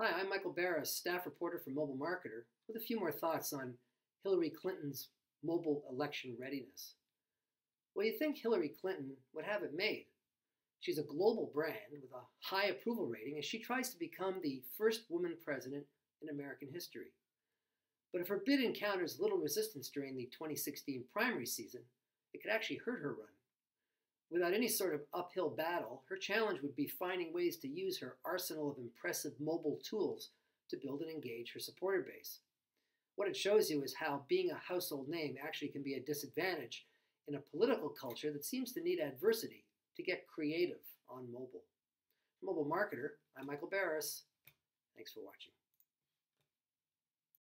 Hi, I'm Michael Barris, staff reporter for Mobile Marketer, with a few more thoughts on Hillary Clinton's mobile election readiness. Well, you'd think Hillary Clinton would have it made. She's a global brand with a high approval rating, and she tries to become the first woman president in American history. But if her bid encounters little resistance during the 2016 primary season, it could actually hurt her run. Without any sort of uphill battle, her challenge would be finding ways to use her arsenal of impressive mobile tools to build and engage her supporter base. What it shows you is how being a household name actually can be a disadvantage in a political culture that seems to need adversity to get creative on mobile. Mobile Marketer, I'm Michael Barris. Thanks for watching.